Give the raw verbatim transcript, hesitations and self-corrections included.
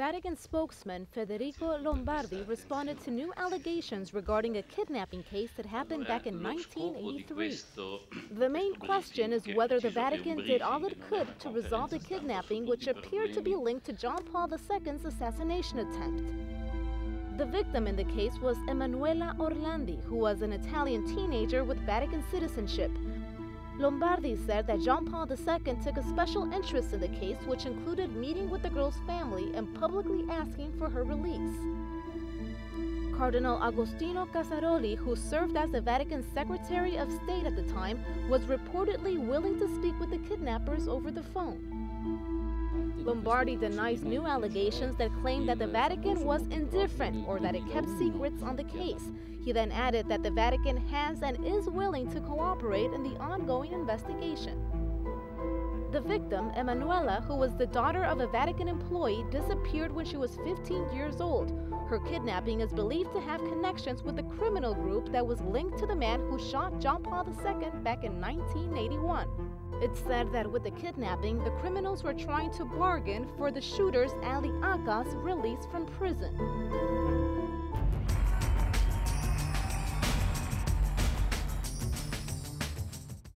Vatican spokesman Federico Lombardi responded to new allegations regarding a kidnapping case that happened back in nineteen eighty-three. The main question is whether the Vatican did all it could to resolve the kidnapping, which appeared to be linked to John Paul the Second's assassination attempt. The victim in the case was Emanuela Orlandi, who was an Italian teenager with Vatican citizenship. Lombardi said that John Paul the Second took a special interest in the case, which included meeting with the girl's family and publicly asking for her release. Cardinal Agostino Casaroli, who served as the Vatican Secretary of State at the time, was reportedly willing to speak with the kidnappers over the phone. Lombardi denies new allegations that claim that the Vatican was indifferent or that it kept secrets on the case. He then added that the Vatican has and is willing to cooperate in the ongoing investigation. The victim, Emanuela, who was the daughter of a Vatican employee, disappeared when she was fifteen years old. Her kidnapping is believed to have connections with a criminal group that was linked to the man who shot John Paul the Second back in nineteen eighty-one. It's said that with the kidnapping, the criminals were trying to bargain for the shooter's Ali Aka's release from prison.